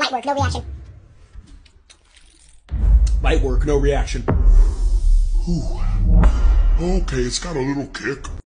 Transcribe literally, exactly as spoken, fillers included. Light work, no reaction. Light work, no reaction. Ooh. Okay, it's got a little kick.